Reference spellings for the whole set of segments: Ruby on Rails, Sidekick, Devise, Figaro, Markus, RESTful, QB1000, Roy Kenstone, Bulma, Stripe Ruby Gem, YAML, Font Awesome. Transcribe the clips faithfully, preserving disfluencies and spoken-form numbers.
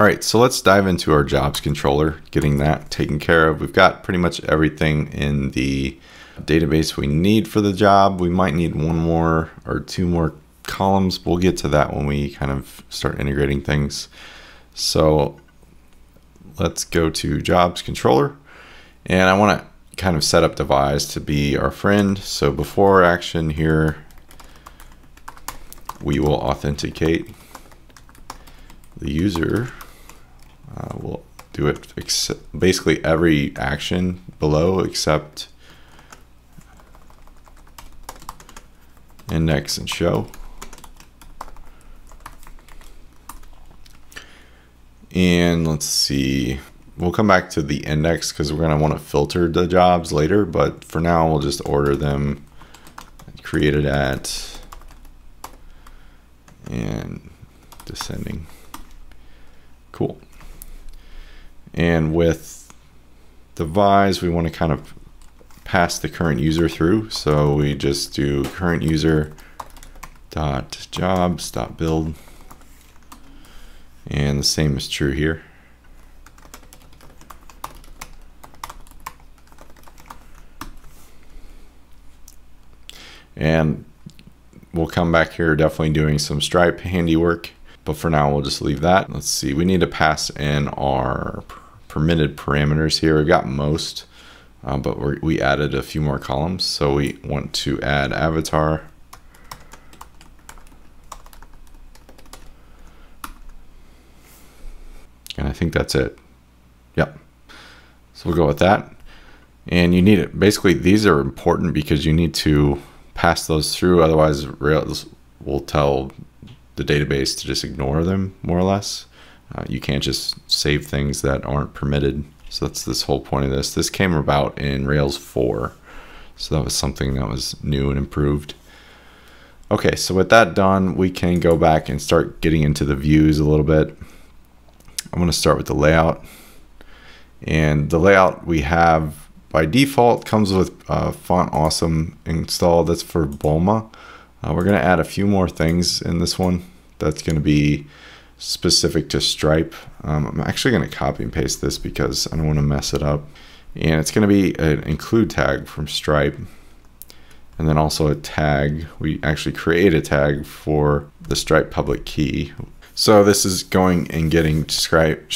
All right, so let's dive into our jobs controller, getting that taken care of. We've got pretty much everything in the database we need for the job. We might need one more or two more columns. We'll get to that when we kind of start integrating things. So let's go to jobs controller, and I want to kind of set up Devise to be our friend. So before action here, we will authenticate the user. Uh, we'll do it basically every action below except index and show. And let's see, we'll come back to the index because we're going to want to filter the jobs later, but for now we'll just order them created at and descending. Cool. And with Devise, we want to kind of pass the current user through, so we just do current user dot jobs dot build. And the same is true here. And we'll come back here, definitely doing some Stripe handiwork, but for now we'll just leave that. Let's see, we need to pass in our permitted parameters here. We've got most, uh, but we're, we added a few more columns. So we want to add avatar. And I think that's it. Yep. So we'll go with that. And you need it. Basically, these are important because you need to pass those through. Otherwise, Rails will tell the database to just ignore them, more or less. Uh, you can't just save things that aren't permitted. So that's this whole point of this. This came about in Rails four. So that was something that was new and improved. Okay, so with that done, we can go back and start getting into the views a little bit. I'm going to start with the layout, and the layout we have by default comes with uh, Font Awesome installed. That's for Bulma. Uh, we're going to add a few more things in this one that's going to be specific to Stripe. Um, I'm actually going to copy and paste this because I don't want to mess it up, and it's going to be an include tag from Stripe, and then also a tag. We actually create a tag for the Stripe public key. So this is going and getting Stripe,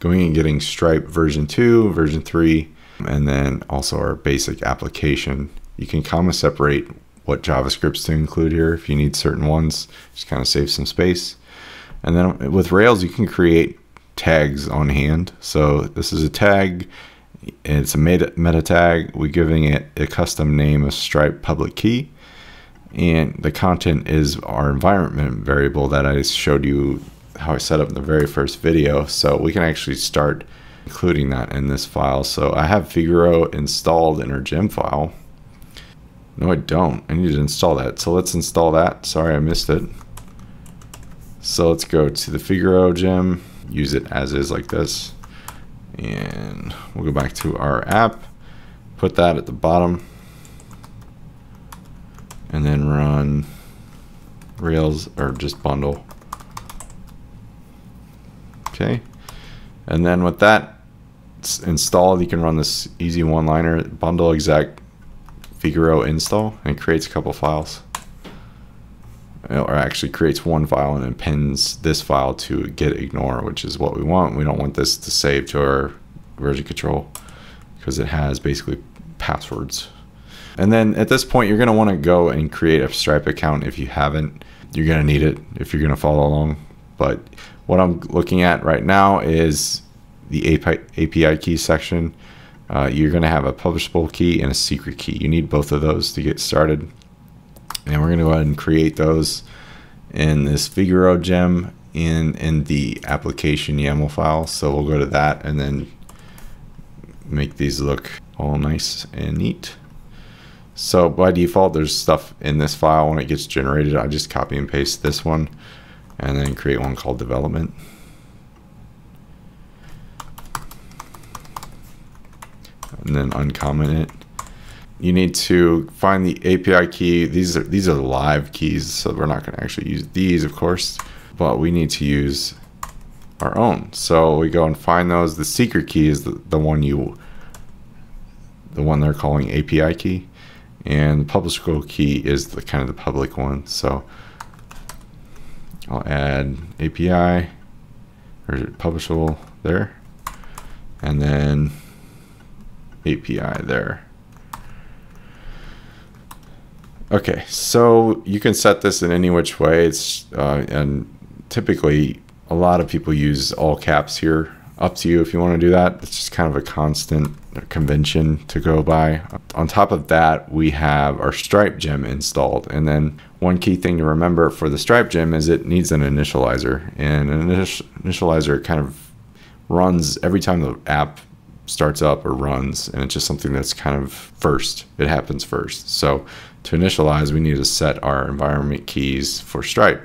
going and getting Stripe version two, version three, and then also our basic application. You can comma separate what JavaScripts to include here if you need certain ones. Just kind of save some space. And then with Rails, you can create tags on hand. So this is a tag. It's a meta, meta tag. We're giving it a custom name of Stripe public key. And the content is our environment variable that I showed you how I set up in the very first video. So we can actually start including that in this file. So I have Figaro installed in our gem file. No, I don't. I need to install that. So let's install that. Sorry, I missed it. So let's go to the Figaro gem, use it as is like this. And we'll go back to our app, put that at the bottom, and then run Rails or just bundle. Okay, and then with that installed, you can run this easy one-liner, bundle exec Figaro install, and it creates a couple files, or actually creates one file and then pins this file to git ignore, which is what we want. We don't want this to save to our version control because it has basically passwords. And then at this point, you're going to want to go and create a Stripe account. If you haven't, you're going to need it if you're going to follow along. But what I'm looking at right now is the A P I key section. Uh, you're going to have a publishable key and a secret key. You need both of those to get started. And we're going to go ahead and create those in this Figaro gem in, in the application YAML file. So we'll go to that and then make these look all nice and neat. So by default, there's stuff in this file. When it gets generated, I just copy and paste this one and then create one called development. And then uncomment it. You need to find the A P I key. These are, these are live keys, so we're not gonna actually use these, of course, but we need to use our own. So we go and find those. The secret key is the, the one you, the one they're calling A P I key, and the publish goal key is the kind of the public one. So I'll add A P I or publishable there, and then A P I there. Okay, so you can set this in any which way. It's uh, and typically a lot of people use all caps here. Up to you if you want to do that. It's just kind of a constant convention to go by. On top of that, we have our Stripe gem installed. And then one key thing to remember for the Stripe gem is it needs an initializer. And an initializer kind of runs every time the app starts up or runs, and it's just something that's kind of first. It happens first. So to initialize, we need to set our environment keys for Stripe.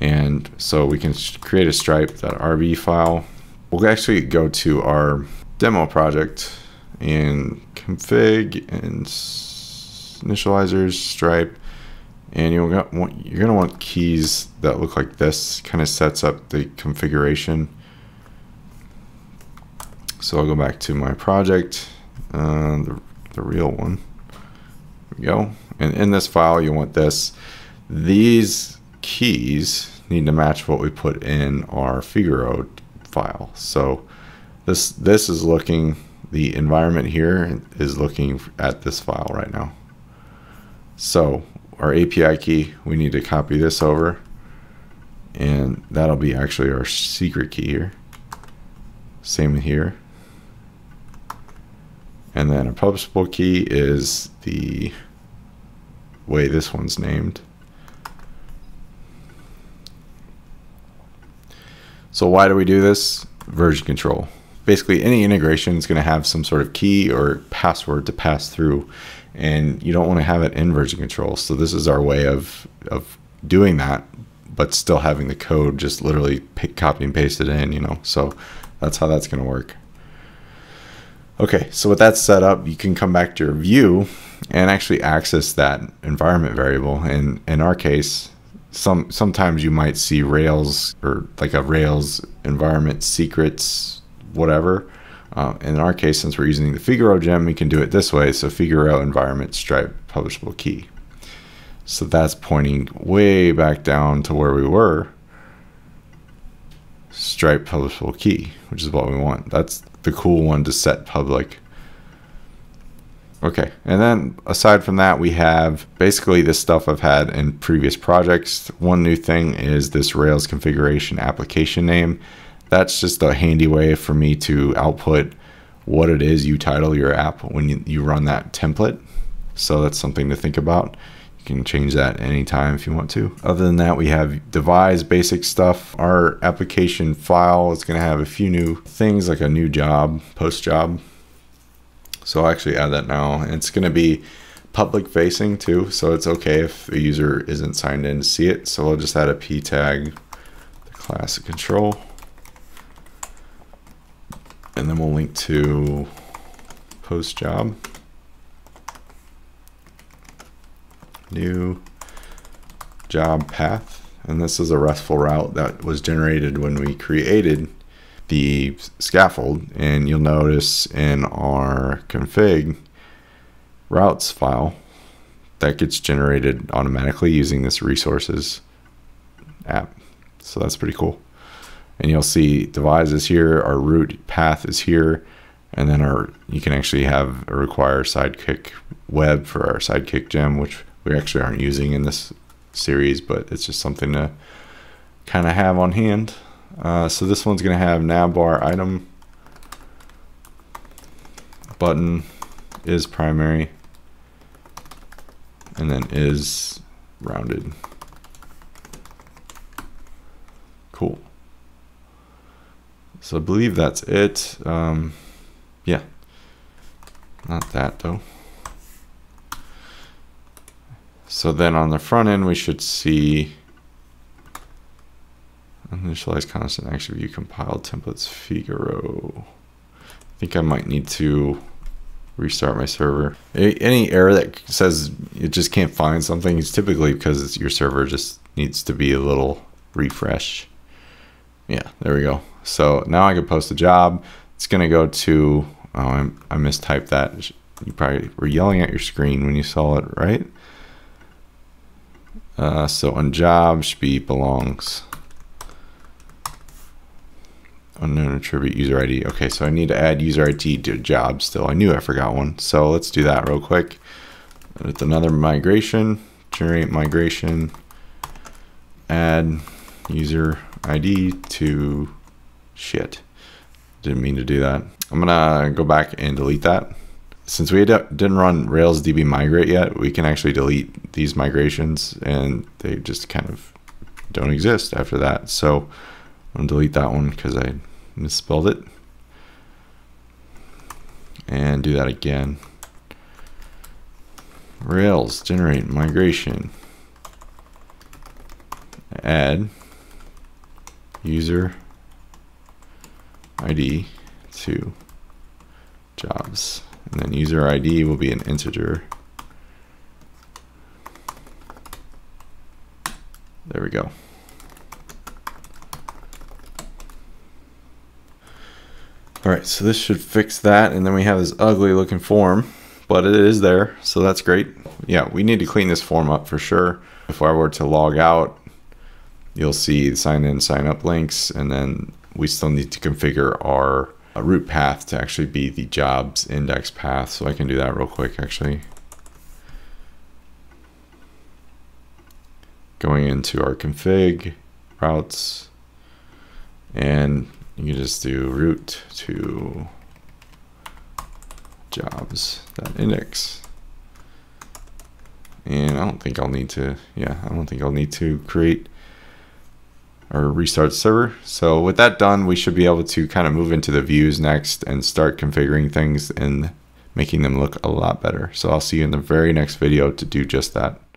And so we can create a stripe.rb file. We'll actually go to our demo project and config and initializers, Stripe, and you'll got, you're going to want keys that look like this. Kind of sets up the configuration. So I'll go back to my project, uh, the, the real one. There we go. And in this file, you want this. These keys need to match what we put in our Figaro file. So this this is looking, the environment here is looking at this file right now. So our A P I key, we need to copy this over, and that'll be actually our secret key here. Same here. And then a publishable key is the way this one's named. So why do we do this? Version control. Basically, any integration is going to have some sort of key or password to pass through, and you don't want to have it in version control. So this is our way of, of doing that, but still having the code just literally pick, copy and paste it in, you know. So that's how that's going to work. Okay, so with that set up, you can come back to your view and actually access that environment variable. And in our case, Some, sometimes you might see Rails or like a Rails environment secrets, whatever. Uh, in our case, since we're using the Figaro gem, we can do it this way. So Figaro environment Stripe publishable key. So that's pointing way back down to where we were. Stripe publishable key, which is what we want. That's the cool one to set public. Okay, and then aside from that, we have basically this stuff I've had in previous projects. One new thing is this Rails configuration application name. That's just a handy way for me to output what it is you title your app when you, you run that template. So that's something to think about. You can change that anytime if you want to. Other than that, we have Devise basic stuff. Our application file is gonna have a few new things like a new job, post job. So I'll actually add that now. And it's going to be public facing too, so it's okay if a user isn't signed in to see it. So I'll just add a p tag, the class of control, and then we'll link to post job, new job path. And this is a RESTful route that was generated when we created the scaffold, and you'll notice in our config routes file that gets generated automatically using this resources app. So that's pretty cool. And you'll see Devise is here, our root path is here, and then our you can actually have a require Sidekick web for our Sidekick gem, which we actually aren't using in this series, but it's just something to kind of have on hand. Uh, so this one's going to have navbar item button is primary, and then is rounded. Cool. So I believe that's it. Um, yeah, not that though. So then on the front end, we should see initialize constant action view compiled templates Figaro. I think I might need to restart my server. Any error that says it just can't find something is typically because it's your server just needs to be a little refresh. Yeah, there we go. So now I can post a job. It's going to go to, oh, I, I mistyped that. You probably were yelling at your screen when you saw it, right? Uh, so on job should be belongs. Unknown attribute user I D. Okay, so I need to add user I D to a job still. I knew I forgot one. So let's do that real quick. With another migration, generate migration, add user I D to shit. Didn't mean to do that. I'm gonna go back and delete that. Since we didn't run Rails D B migrate yet, we can actually delete these migrations and they just kind of don't exist after that. So I'm gonna delete that one because I misspelled it. And do that again. Rails generate migration. Add user I D to jobs. And then user I D will be an integer. There we go. All right, so this should fix that. And then we have this ugly looking form, but it is there, so that's great. Yeah, we need to clean this form up for sure. If I were to log out, you'll see the sign in, sign up links, and then we still need to configure our a root path to actually be the jobs index path. So I can do that real quick, actually. Going into our config routes, and you can just do root to jobs.index. And I don't think I'll need to, yeah, I don't think I'll need to create or restart server. So with that done, we should be able to kind of move into the views next and start configuring things and making them look a lot better. So I'll see you in the very next video to do just that.